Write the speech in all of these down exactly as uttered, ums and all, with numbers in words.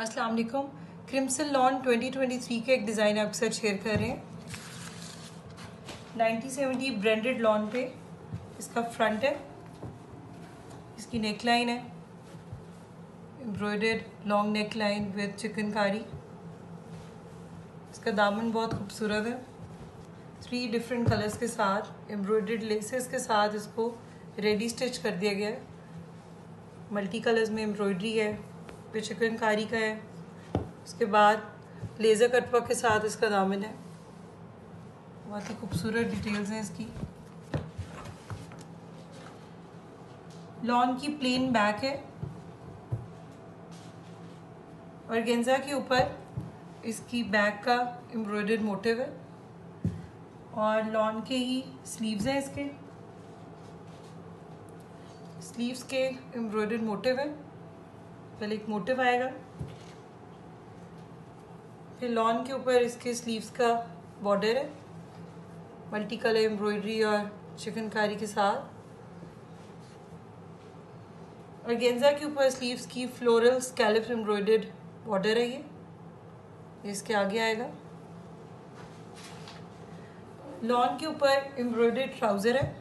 अस्सलाम वालेकुम। Crimson lawn twenty twenty three का एक डिज़ाइन आपके साथ शेयर कर रहे हैं। नाइन्टी सेवेंटी ब्रांडेड लॉन पे इसका फ्रंट है, इसकी नेक लाइन है, embroidered long neck line with chikankari. इसका दामन बहुत खूबसूरत है, थ्री डिफरेंट कलर्स के साथ एम्ब्रॉयडर्ड लेसेस के साथ इसको रेडी स्टिच कर दिया गया है। मल्टी कलर्स में एम्ब्रॉयडरी है, पे चिकनकारी का है, उसके बाद लेज़र कटवा के साथ इसका दामन है। बहुत ही खूबसूरत डिटेल्स हैं इसकी। लॉन की प्लेन बैक है और ऑर्गेन्जा के ऊपर इसकी बैक का एम्ब्रॉयडर्ड मोटिव है और लॉन के ही स्लीव्स हैं। इसके स्लीव्स के एम्ब्रॉयडर्ड मोटिव है, पहले एक मोटिव आएगा, फिर लॉन के ऊपर इसके स्लीव्स का बॉर्डर है मल्टी कलर एम्ब्रॉयडरी और चिकनकारी के साथ। और गेंजा के ऊपर स्लीव्स की फ्लोरल स्कैलप एम्ब्रॉयडर्ड बॉर्डर है, ये इसके आगे आएगा। लॉन के ऊपर एम्ब्रॉयडर्ड ट्राउज़र है,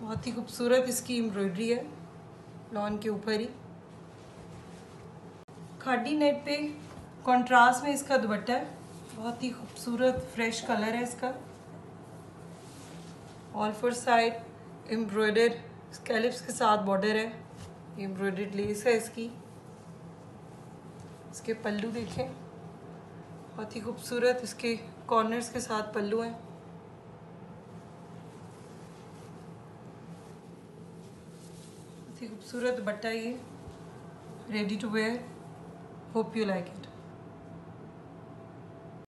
बहुत ही खूबसूरत इसकी एम्ब्रॉयडरी है लॉन के ऊपर ही। खादी नेट पे कंट्रास्ट में इसका दुपट्टा है, बहुत ही खूबसूरत फ्रेश कलर है इसका। All four side embroidered scallops के साथ बॉर्डर है, एम्ब्रॉयडर्ड लेस है इसकी। इसके पल्लू देखें, बहुत ही खूबसूरत इसके कॉर्नर्स के साथ पल्लू हैं। बहुत ही खूबसूरत दुपट्टा, ये ready to wear. Hope you like it.